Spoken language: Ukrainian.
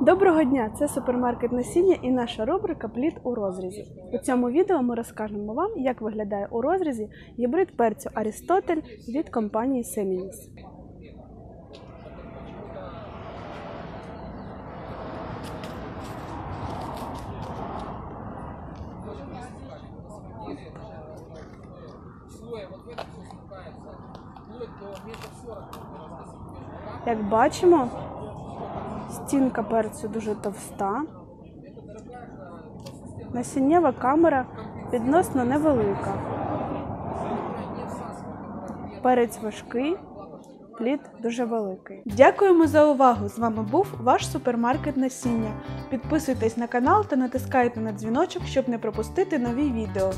Доброго дня! Це супермаркет насіння і наша рубрика «Плід у розрізі». У цьому відео ми розкажемо вам, як виглядає у розрізі гібрид перцю «Аристотель» від компанії «Seminis». Як бачимо, стінка перцю дуже товста, насіннєва камера відносно невелика, перець важкий, плід дуже великий. Дякуємо за увагу! З вами був ваш супермаркет насіння. Підписуйтесь на канал та натискайте на дзвіночок, щоб не пропустити нові відео.